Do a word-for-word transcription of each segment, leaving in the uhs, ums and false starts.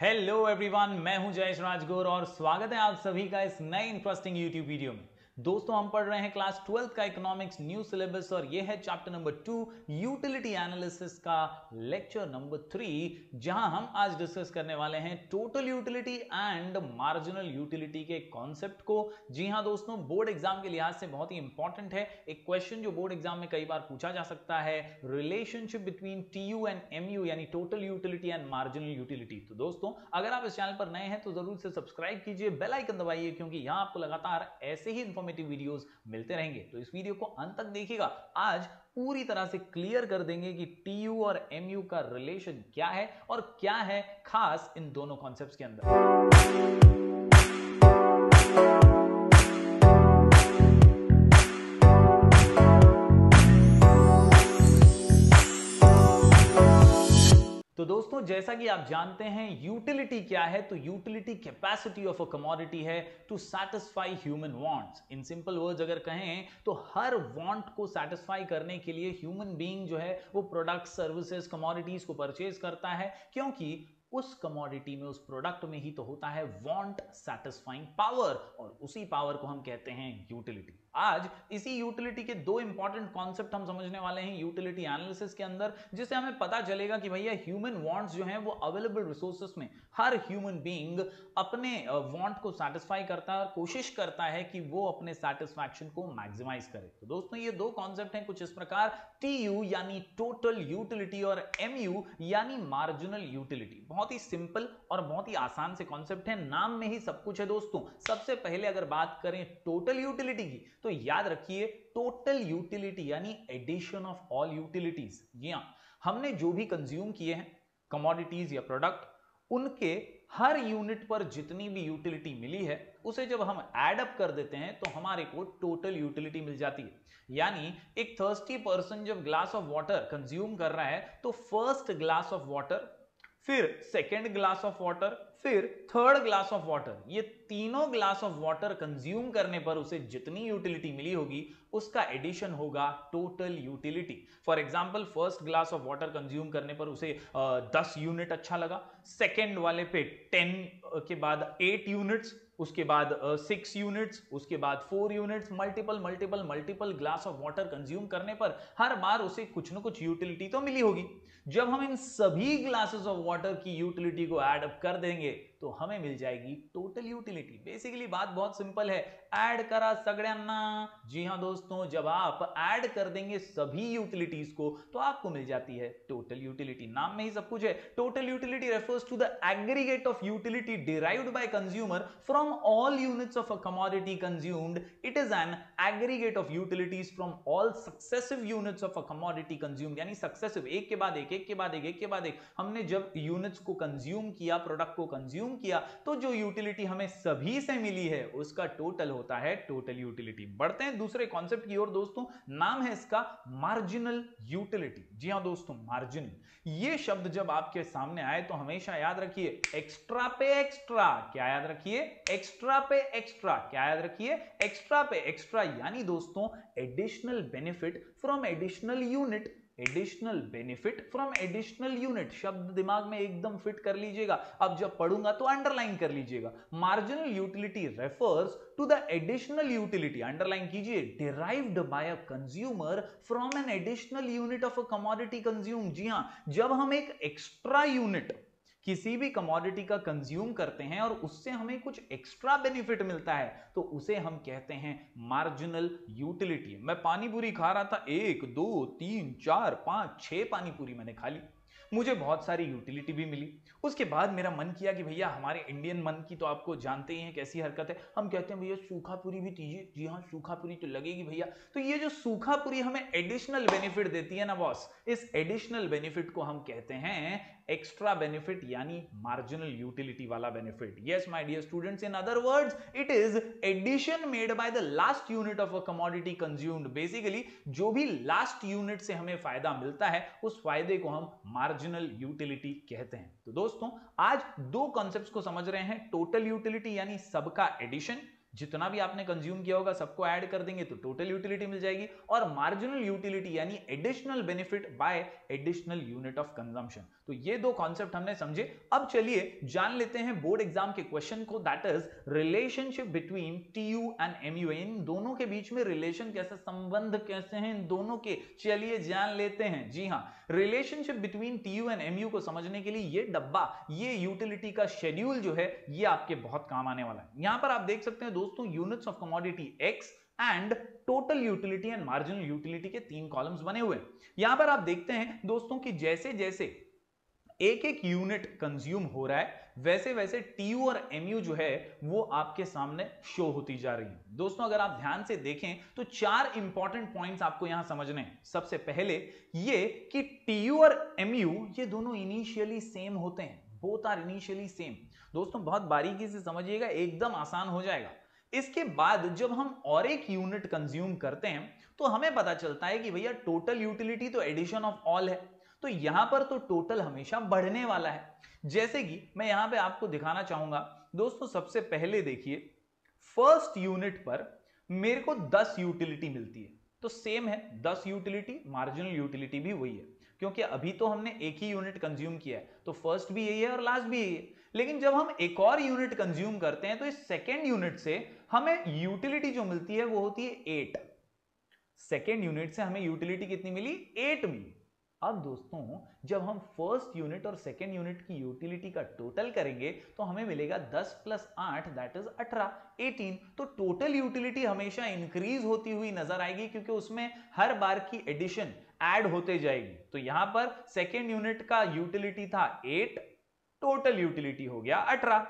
Hello everyone, मैं हूं जयेश राजगोर और स्वागत है आप सभी का इस नए इंटरेस्टिंग यूट्यूब वीडियो में। दोस्तों, हम पढ़ रहे हैं क्लास ट्वेल्थ का इकोनॉमिक्स न्यू सिलेबस और ये है chapter number two utility analysis का लेक्चर नंबर थ्री, जहां हम आज डिस्कस करने वाले हैं total utility and marginal utility के कॉन्सेप्ट को। जी हां दोस्तों, बोर्ड एग्जाम के लिहाज से बहुत ही इंपॉर्टेंट है। एक क्वेश्चन जो बोर्ड एग्जाम में कई बार पूछा जा सकता है, relationship between T U and M U यानी total utility and marginal utility. तो दोस्तों, अगर आप इस चैनल पर नए हैं तो जरूर से सब्सक्राइब कीजिए, बेल आइकन दबाइए, क्योंकि यहां आपको लगातार ऐसे ही वीडियोस मिलते रहेंगे। तो इस वीडियो को अंत तक देखिएगा, आज पूरी तरह से क्लियर कर देंगे कि टीयू और एमयू का रिलेशन क्या है और क्या है खास इन दोनों कॉन्सेप्ट्स के अंदर। दोस्तों, जैसा कि आप जानते हैं यूटिलिटी क्या है, तो utility capacity of a commodity है to satisfy human wants. In simple words अगर कहें तो हर वांट को सैटिस्फाई करने के लिए ह्यूमन बीइंग जो है वो प्रोडक्ट, सर्विसेज, कमोडिटीज को परचेज करता है, क्योंकि उस कमोडिटी में, उस प्रोडक्ट में ही तो होता है वांट सैटिस्फाइंग पावर, और उसी पावर को हम कहते हैं यूटिलिटी। आज इसी यूटिलिटी के दो इंपॉर्टेंट कॉन्सेप्ट हम समझने वाले हैं यूटिलिटी एनालिसिस के अंदर, जिससे हमें पता चलेगा कि भैया ह्यूमन वांट्स जो हैं वो अवेलेबल रिसोर्सेस में हर ह्यूमन बीइंग अपने वांट को सैटिस्फाई करता है और कोशिश करता है कि वो अपने सैटिस्फैक्शन को मैक्सिमाइज करे। तो दोस्तों, ये दो कॉन्सेप्ट हैं कुछ इस प्रकार, टी यू यानी टोटल यूटिलिटी और एम यू यानी मार्जिनल यूटिलिटी। बहुत ही सिंपल और बहुत ही आसान से कॉन्सेप्ट है, नाम में ही सब कुछ है दोस्तों। सबसे पहले अगर बात करें टोटल यूटिलिटी की, तो याद रखिए टोटल यूटिलिटी यानी एडिशन ऑफ ऑल यूटिलिटीज। जी हां, हमने जो भी कंज्यूम किए हैं कमोडिटीज या प्रोडक्ट, उनके हर यूनिट पर जितनी भी यूटिलिटी मिली है उसे जब हम ऐड अप कर देते हैं तो हमारे को टोटल यूटिलिटी मिल जाती है। यानी एक थर्स्टी पर्सन जब ग्लास ऑफ वाटर कंज्यूम कर रहा है तो फर्स्ट ग्लास ऑफ वाटर, फिर सेकेंड ग्लास ऑफ वाटर, फिर थर्ड ग्लास ऑफ वाटर, ये तीनों ग्लास ऑफ वाटर कंज्यूम करने पर उसे जितनी यूटिलिटी मिली होगी उसका एडिशन होगा total utility. For example, first glass of water consume करने पर उसे दस यूनिट अच्छा लगा, सेकेंड वाले पे टेन के बाद एट यूनिट्स, उसके बाद सिक्स uh, यूनिट्स, उसके बाद four units, multiple multiple multiple glass of water consume करने पर हर बार उसे कुछ ना कुछ यूटिलिटी तो मिली होगी। जब हम इन सभी ग्लासेस ऑफ वाटर की यूटिलिटी को ऐड अप कर देंगे तो हमें मिल जाएगी टोटल यूटिलिटी। बेसिकली बात बहुत सिंपल है, ऐड करा सगळ्यांना। जी हाँ दोस्तों, जब आप ऐड कर देंगे सभी यूटिलिटीज को तो आपको मिल जाती है टोटल यूटिलिटी। नाम में ही सब कुछ है। Total utility refers to the aggregate of utility derived by consumer from all units of a commodity consumed. It is an aggregate of utilities from all successive units of a commodity consumed, यानी successive एक के बाद एक, एक के बाद एक, एक के बाद एक, हमने जब यूनिट्स को कंज्यूम किया, प्रोडक्ट को कंज्यूम किया, तो जो यूटिलिटी हमें सभी से मिली है उसका टोटल होता है टोटल यूटिलिटी। बढ़ते हैं दूसरे कॉन्सेप्ट की ओर दोस्तों, नाम है इसका मार्जिनल यूटिलिटी। जी हां दोस्तों, मार्जिनल ये शब्द जब आपके सामने आए तो हमेशा याद रखिए एक्स्ट्रा पे एक्स्ट्रा। क्या याद रखिए? एक्स्ट्रा पे एक्स्ट्रा। क्या याद रखिए? एक्स्ट्रा पे एक्स्ट्रा, यानी दोस्तों additional benefit from additional unit. Additional benefit from additional unit, शब्द दिमाग में एकदम फिट कर लीजिएगा। अब जब पढ़ूंगा तो अंडरलाइन कर लीजिएगा। Marginal utility refers to the additional utility, underline कीजिए, derived by a consumer from an additional unit of a commodity consume. जी हां, जब हम एक एक्स्ट्रा यूनिट किसी भी कमोडिटी का कंज्यूम करते हैं और उससे हमें कुछ एक्स्ट्रा बेनिफिट मिलता है तो उसे हम कहते हैं मार्जिनल यूटिलिटी। मैं पानी पूरी खा रहा था, एक दो तीन चार पांच छह पानी पूरी मैंने खा ली, मुझे बहुत सारी यूटिलिटी भी मिली। उसके बाद मेरा मन किया कि भैया, हमारे इंडियन मन की तो आपको जानते ही हैं कैसी हरकत है, हम कहते हैं भैया सूखा पूरी भी दीजिए। जी हाँ, सूखा पूरी तो लगेगी भैया। तो ये जो सूखा पूरी हमें एडिशनल बेनिफिट देती है ना बॉस, इस एडिशनल बेनिफिट को हम कहते हैं एक्स्ट्रा बेनिफिट यानी मार्जिनल यूटिलिटी वाला benefit. Yes my dear students, in other words it is addition made by the last unit of a commodity consumed. Basically जो भी लास्ट यूनिट से हमें फायदा मिलता है उस फायदे को हम मार्जिनल यूटिलिटी कहते हैं। तो दोस्तों, आज दो कॉन्सेप्ट्स को समझ रहे हैं, टोटल यूटिलिटी यानी सबका एडिशन, जितना भी आपने कंज्यूम किया होगा सबको ऐड कर देंगे तो टोटल यूटिलिटी मिल जाएगी, और मार्जिनल यूटिलिटी यानी additional benefit by additional unit of consumption. तो ये दो कॉन्सेप्ट हमने समझे। अब चलिए जान लेते हैं बोर्ड एग्जाम के क्वेश्चन को, that is relationship between TU and MU, इन दोनों के बीच में रिलेशन कैसे, संबंध कैसे हैं इन दोनों के, चलिए जान लेते हैं। जी हाँ, relationship between TU and MU को समझने के लिए ये डब्बा, ये यूटिलिटी का शेड्यूल जो है ये आपके बहुत काम आने वाला है। यहां पर आप देख सकते हैं दोस्तों units of commodity X and total utility and marginal utility के तीन कॉलम्स बने हुए हैं। यहां पर आप देखते हैं दोस्तों कि जैसे जैसे एक एक यूनिट कंज्यूम हो रहा है वैसे वैसे टीयू और एमयू जो है वो आपके सामने शो होती जा रही है। दोस्तों अगर आप ध्यान से देखें तो चार इंपॉर्टेंट पॉइंट्स आपको यहां समझने हैं। सबसे पहले ये कि टीयू और एमयू ये दोनों इनिशियली सेम होते हैं, बोथ आर इनिशियली सेम। दोस्तों बहुत बारीकी से समझिएगा, एकदम आसान हो जाएगा। इसके बाद जब हम और एक यूनिट कंज्यूम करते हैं तो हमें पता चलता है कि भैया टोटल यूटिलिटी तो एडिशन ऑफ ऑल है, तो यहां पर तो टोटल हमेशा बढ़ने वाला है। जैसे कि मैं यहां पे आपको दिखाना चाहूंगा दोस्तों, सबसे पहले देखिए फर्स्ट यूनिट पर मेरे को दस यूटिलिटी मिलती है, तो सेम है दस यूटिलिटी, मार्जिनल यूटिलिटी भी वही है क्योंकि अभी तो हमने एक ही यूनिट कंज्यूम किया है, तो फर्स्ट भी यही है और लास्ट भी यही है। लेकिन जब हम एक और यूनिट कंज्यूम करते हैं तो इस सेकेंड यूनिट से हमें यूटिलिटी जो मिलती है वो होती है एट। सेकेंड यूनिट से हमें यूटिलिटी कितनी मिली? Eight milli. अब दोस्तों जब हम फर्स्ट यूनिट और सेकेंड यूनिट की यूटिलिटी का टोटल करेंगे तो हमें मिलेगा दस प्लस आठ दैट इज अठारह, अठारह। तो टोटल यूटिलिटी हमेशा इंक्रीज होती हुई नजर आएगी क्योंकि उसमें हर बार की एडिशन ऐड होते जाएगी। तो यहां पर सेकेंड यूनिट का यूटिलिटी था एट, टोटल यूटिलिटी हो गया अठारह।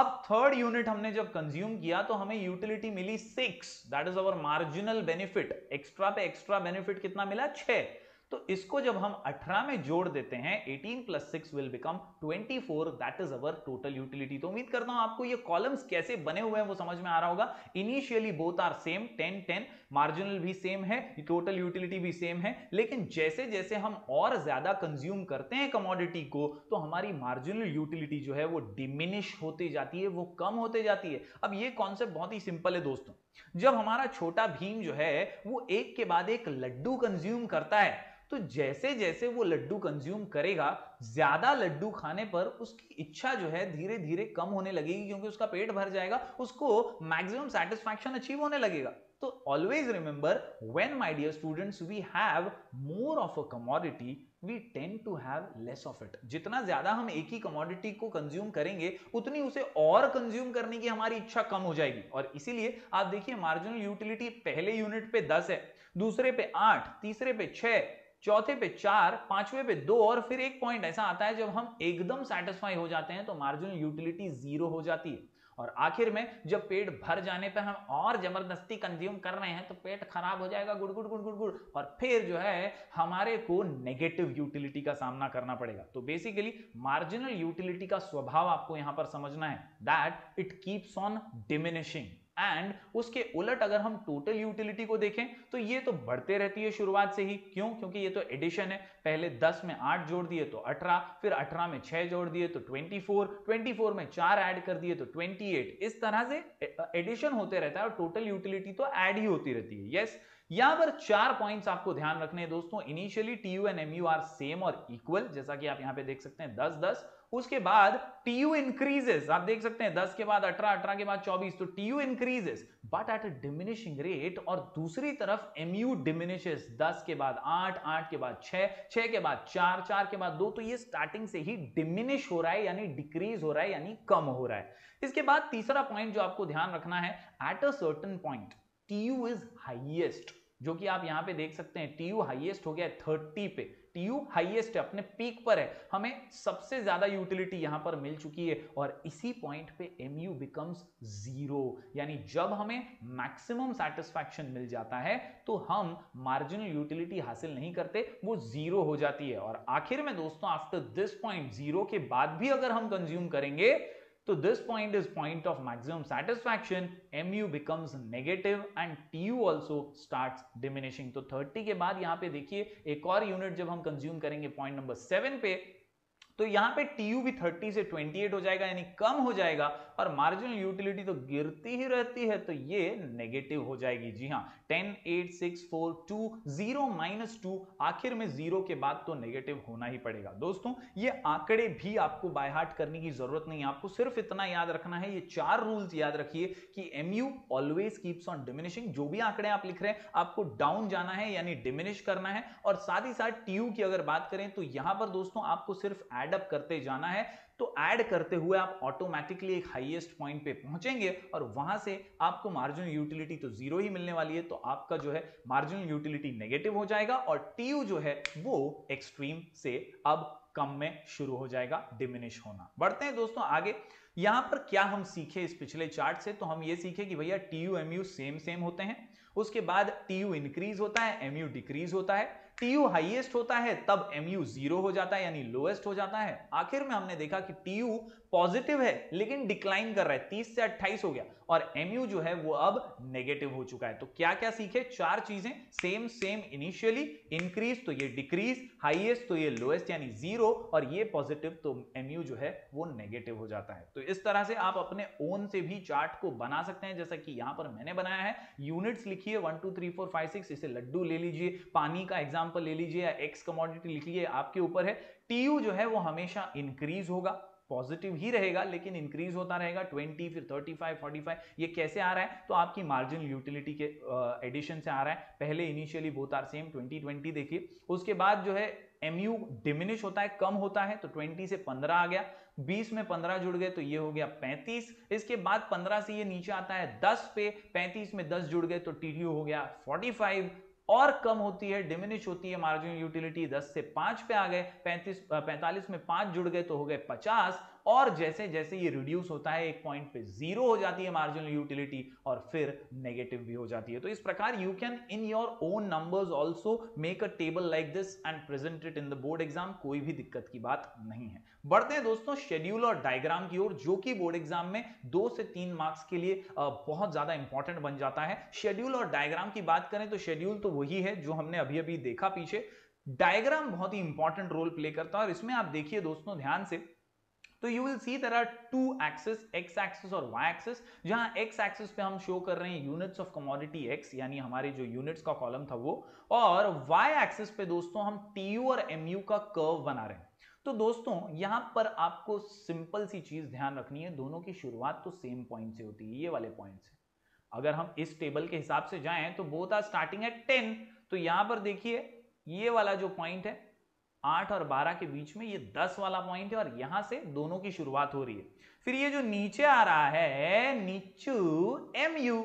अब थर्ड यूनिट हमने जब कंज्यूम किया तो हमें यूटिलिटी मिली six, that is our marginal benefit. Extra पे एक्स्ट्रा बेनिफिट कितना मिला? छह। तो इसको जब हम अठारह में जोड़ देते हैं, अठारह प्लस सिक्स विल बिकम चौबीस, that is our total utility. तो उम्मीद करता हूं आपको ये कॉलम्स कैसे बने हुए हैं वो समझ में आ रहा होगा। Initially both are same, ten ten, marginal भी सेम है, टोटल यूटिलिटी भी सेम है, लेकिन जैसे जैसे हम और ज्यादा कंज्यूम करते हैं कमोडिटी को तो हमारी मार्जिनल यूटिलिटी जो है वो डिमिनिश होती जाती है, वो कम होते जाती है। अब ये कॉन्सेप्ट बहुत ही सिंपल है दोस्तों, जब हमारा छोटा भीम जो है वो एक के बाद एक लड्डू कंज्यूम करता है तो जैसे जैसे वो लड्डू कंज्यूम करेगा, ज्यादा लड्डू खाने पर उसकी इच्छा जो है धीरे धीरे कम होने लगेगी क्योंकि उसका पेट भर जाएगा, उसको मैक्सिमम सेटिस्फैक्शन अचीव होने लगेगा। तो always remember when my dear students we have more of a commodity we tend to have less of it. जितना ज्यादा हम एक ही कमोडिटी को कंज्यूम करेंगे उतनी उसे और कंज्यूम करने की हमारी इच्छा कम हो जाएगी। और इसीलिए आप देखिए मार्जिनल यूटिलिटी पहले यूनिट पे दस है, दूसरे पे आठ, तीसरे पे छह, चौथे पे चार, पांचवे पे दो, और फिर एक पॉइंट ऐसा आता है जब हम एकदम सेटिस्फाई हो जाते हैं तो मार्जिनल यूटिलिटी जीरो हो जाती है। और आखिर में जब पेट भर जाने पर हम और जबरदस्ती कंज्यूम कर रहे हैं तो पेट खराब हो जाएगा, गुड़ गुड़ गुड़ गुड़ गुड़, और फिर जो है हमारे को नेगेटिव यूटिलिटी का सामना करना पड़ेगा। तो बेसिकली मार्जिनल यूटिलिटी का स्वभाव आपको यहां पर समझना है, that it keeps on diminishing. And उसके उलट अगर हम टोटल यूटिलिटी को देखें तो ये तो बढ़ते रहती है शुरुआत से ही। क्यों? क्योंकि ये तो एडिशन है, पहले दस में आठ जोड़ दिए तो अठारह, फिर अठारह में छह जोड़ दिए तो चौबीस, चौबीस में चार ऐड कर दिए तो अट्ठाईस। इस तरह से एडिशन होते रहता है और टोटल यूटिलिटी तो ऐड ही होती रहती है। यस, यहां पर चार पॉइंट्स आपको ध्यान रखने हैं दोस्तों। Initially TU and MU are same और इक्वल, जैसा कि आप यहां पे देख सकते हैं दस दस। उसके बाद टीयू इंक्रीजेस, आप देख सकते हैं दस के बाद अठारह, अठारह के बाद चौबीस, तो TU increases but at a diminishing rate. और दूसरी तरफ एमयू डिमिनिशेस, दस के बाद आठ, आठ के बाद छह, छह के बाद चार, चार के बाद दो, तो ये स्टार्टिंग से ही डिमिनिश हो रहा है यानी डिक्रीज हो रहा है यानी कम हो रहा है। इसके बाद तीसरा पॉइंट जो आपको ध्यान रखना है, at a certain point TU is highest, जो कि आप यहां पे देख सकते हैं टीयू हाईएस्ट हो गया है तीस पे। टीयू हाईएस्ट है, अपने पीक पर है, हमें सबसे ज्यादा यूटिलिटी यहां पर मिल चुकी है। और इसी पॉइंट पे एमयू बिकम्स जीरो, यानी जब हमें मैक्सिमम सेटिस्फैक्शन मिल जाता है तो हम मार्जिनल यूटिलिटी हासिल नहीं करते, वो जीरो हो जाती है। और आखिर में दोस्तों आफ्टर दिस पॉइंट, जीरो के बाद भी अगर हम कंज्यूम करेंगे तो this point is point of maximum satisfaction, MU becomes negative and TU also starts diminishing. तो तीस के बाद यहां पे देखिए एक और यूनिट जब हम कंज्यूम करेंगे पॉइंट नंबर सेवन पे तो यहाँ पे टीयू भी थर्टी से अट्ठाईस हो जाएगा, यानी कम हो जाएगा, और मार्जिनल यूटिलिटी तो गिरती ही रहती है, तो ये नेगेटिव हो जाएगी। जी हाँ, ten, eight, six, four, two, zero, minus two, आखिर में जीरो के बाद तो नेगेटिव होना ही पड़ेगा। दोस्तों ये आंकड़े भी आपको बाय हार्ट करने की जरूरत नहीं है, आपको सिर्फ इतना याद रखना है, ये चार रूल्स याद रखिए कि MU always keeps on diminishing. जो भी आंकड़े आप लिख रहे हैं आपको डाउन जाना है यानी डिमिनिश करना है, और साथ ही साथ टीयू की अगर बात करें तो यहां पर दोस्तों आपको सिर्फ ऐड अप करते जाना है, तो ऐड करते हुए आप ऑटोमेटिकली एक हाईएस्ट पॉइंट पे पहुंचेंगे और वहां से आपको मार्जिनल यूटिलिटी तो जीरो ही मिलने वाली है, तो आपका जो है मार्जिनल यूटिलिटी नेगेटिव हो जाएगा और टीयू जो है वो एक्सट्रीम से अब कम में शुरू हो जाएगा डिमिनिश होना। बढ़ते हैं दोस्तों आगे, यहां पर क्या हम सीखे इस पिछले चार्ट से, तो हम ये सीखे कि भैया टीयू एमयू सेम सेम होते हैं, उसके बाद टीयू इंक्रीज होता है, एमयू डिक्रीज होता है, टीयू हाईएस्ट होता है तब एमयू जीरो हो जाता है यानी लोएस्ट हो जाता है। आखिर में हमने देखा कि टीयू पॉजिटिव है लेकिन डिक्लाइन कर रहा है, तीस से अट्ठाईस हो गया, और एमयू जो है वो अब नेगेटिव हो चुका है। तो क्या क्या सीखे, चार चीजें, सेम सेम इनिशियली, इंक्रीज तो ये डिक्रीज, हाईएस्ट तो ये लोएस्ट यानी जीरो, और ये पॉजिटिव तो एमयू जो है वो नेगेटिव हो जाता है। तो इस तरह से आप अपने ओन से भी चार्ट को बना सकते हैं, जैसा कि यहां पर मैंने बनाया है। यूनिट्स लिखिए one two three four five six, इसे लड्डू ले लीजिए, पानी का एग्जाम पर ले लीजिए या एक्स कमोडिटी लिख लीजिए, आपके ऊपर है। टीयू जो है वो हमेशा इंक्रीज होगा, पॉजिटिव ही रहेगा लेकिन इंक्रीज होता रहेगा, ट्वेंटी फिर थर्टी फाइव फोर्टी फाइव, ये कैसे आ रहा है, तो आपकी मार्जिनल यूटिलिटी के एडिशन से आ रहा है। पहले initially both are same, twenty twenty देखिए, उसके बाद जो है एमयू डिमिनिश होता है, कम होता है, तो ट्वेंटी से पंद्रह आ गया, बीस में पंद्रह जुड़ गए तो ये हो गया पैंतीस, इसके बाद पंद्रह से ये नीचे आता है दस पे, पैंतीस में दस जुड़ गए तो टीयू हो गया फोर्टी फाइव, और कम होती है, डिमिनिश होती है मार्जिनल यूटिलिटी, दस से पाँच पे आ गए, पैंतीस पैंतालीस में पाँच जुड़ गए तो हो गए पचास, और जैसे जैसे ये रिड्यूस होता है एक पॉइंट पे जीरो हो जाती है मार्जिनल यूटिलिटी और फिर नेगेटिव भी हो जाती है। तो इस प्रकार you can in your own numbers also make a table like this and present it in the board exam, कोई भी दिक्कत की बात नहीं है। बढ़ते हैं दोस्तों शेड्यूल और डायग्राम की ओर, जो कि बोर्ड एग्जाम में दो से तीन मार्क्स के लिए बहुत ज्यादा इंपॉर्टेंट बन जाता है। शेड्यूल और डायग्राम की बात करें तो शेड्यूल तो वही है जो हमने अभी अभी देखा पीछे, डायग्राम बहुत ही इंपॉर्टेंट रोल प्ले करता है, और इसमें आप देखिए दोस्तों ध्यान से, तो you will see there are two axes, X axes और वाई एक्सेस, जहां एक्स एक्सेस पे हम शो कर रहे हैं यूनिट्स ऑफ कमोडिटी एक्स, यानी हमारे जो यूनिट्स का कॉलम था वो, और वाई एक्सेस पे दोस्तों हम टीयू और एमयू का कर्व बना रहे हैं। तो दोस्तों यहां पर आपको सिंपल सी चीज ध्यान रखनी है, दोनों की शुरुआत तो सेम पॉइंट से होती है, ये वाले पॉइंट से। अगर हम इस टेबल के हिसाब से जाएं तो both are starting at ten, तो यहां पर देखिए ये वाला जो पॉइंट है आठ और बारह के बीच में, ये दस वाला पॉइंट है, और यहां से दोनों की शुरुआत हो रही है। फिर ये जो नीचे आ रहा है, नीचे एमयू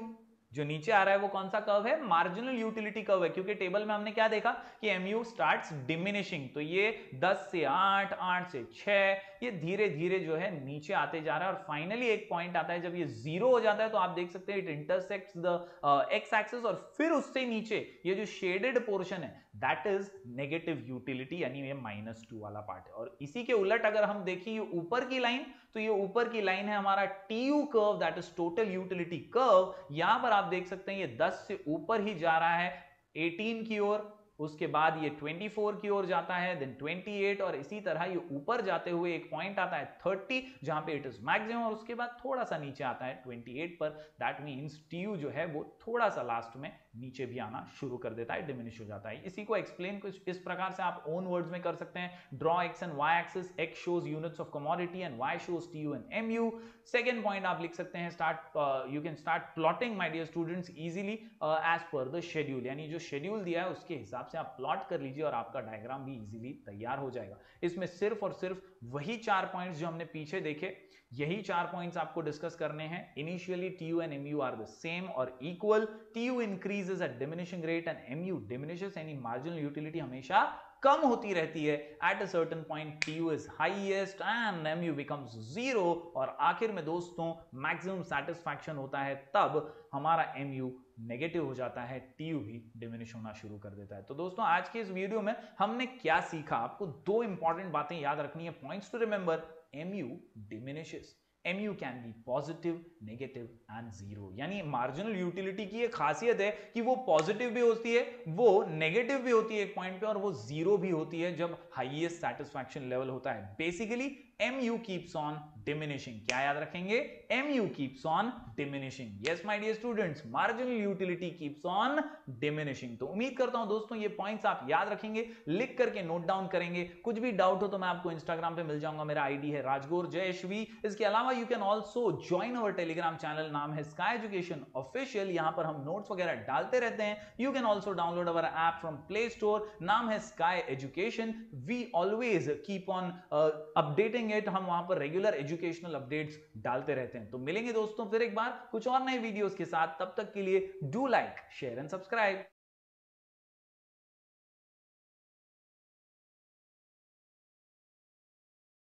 जो नीचे आ रहा है वो कौन सा कर्व है, मार्जिनल यूटिलिटी कर्व है, क्योंकि टेबल में हमने क्या देखा कि एमयू स्टार्ट्स डिमिनिशिंग, तो ये दस से आठ, आठ से छह, ये धीरे धीरे जो है नीचे आते जा रहा है, और फाइनली एक पॉइंट आता है जब ये जीरो हो जाता है, तो आप देख सकते हैं it intersects the X axis, और फिर उससे नीचे ये जो शेडेड पोर्शन है दैट इज नेगेटिव यूटिलिटी, यानी ये माइनस टू वाला पार्ट है। और इसी के उलट अगर हम देखें ये ऊपर की लाइन, तो ये ऊपर की लाइन है हमारा TU curve that is total utility curve, यहां पर आप देख सकते हैं ये दस से ऊपर ही जा रहा है अठारह की ओर, उसके बाद ये चौबीस की ओर जाता है, देन अट्ठाईस, और इसी तरह ये ऊपर जाते हुए एक पॉइंट आता है तीस जहां पे इट इज मैक्सिमम, और उसके बाद थोड़ा सा नीचे आता है अट्ठाईस पर, दैट मींस टीयू जो है वो थोड़ा सा लास्ट में नीचे भी आना शुरू कर देता है, डिमिनिश हो जाता है। इसी को एक्सप्लेन कुछ इस प्रकार से आप ओन वर्ड्स में कर सकते हैं, draw X and Y axis, X shows units of commodity and Y shows TU and MU. Second point आप लिख सकते हैं, start, you can start plotting my dear students easily as per the schedule, यानी जो schedule दिया है उसके हिसाब से आप प्लॉट कर लीजिए और आपका डायग्राम भी इजीली तैयार हो जाएगा। इसमें सिर्फ और सिर्फ वही चार पॉइंट्स जो हमने पीछे देखे, यही चार पॉइंट्स आपको डिस्कस करने हैं। Initially TU and MU are the same और equal, TU increases at diminishing rate and MU diminishes, यानी मार्जिनल यूटिलिटी हमेशा कम होती रहती है। At a certain point TU is highest and MU becomes zero, और आखिर में दोस्तों मैक्सिमम सेटिस्फैक्शन होता है तब हमारा एमयू नेगेटिव हो जाता है, टीयू भी डिमिनिश होना शुरू कर देता है। तो दोस्तों आज के इस वीडियो में हमने क्या सीखा, आपको दो इंपॉर्टेंट बातें याद रखनी है, points to remember, MU diminishes, M U can be positive, negative and zero. यानी मार्जिनल यूटिलिटी की ये खासियत है कि वो पॉजिटिव भी होती है, वो नेगेटिव भी होती है एक पॉइंट पे, और वो जीरो भी होती है जब हाईएस्ट सेटिस्फैक्शन लेवल होता है. Basically M U keeps on diminishing. क्या याद रखेंगे? M U keeps on diminishing. Yes, my dear students, marginal utility keeps on diminishing. तो उम्मीद करता हूं दोस्तों ये पॉइंट्स आप याद रखेंगे, लिख करके नोट डाउन करेंगे. कुछ भी डाउट हो तो मैं आपको Instagram पे मिल जाऊंगा, मेरा आईडी है राजगोर जयेशवी. इसके अलावा you can also join our Telegram channel, नाम है स्काई एजुकेशन ऑफिशियल. यहाँ पर हम नोट्स वगैरह डालते रहते हैं. You can also download our app from Play Store, नाम है Sky Education. We always keep on updating it. हम वहां पर रेगुलर एजुकेशनल अपडेट्स डालते रहते हैं. तो मिलेंगे दोस्तों फिर एक बार कुछ और नए वीडियोस के साथ. तब तक के लिए do like, share and subscribe.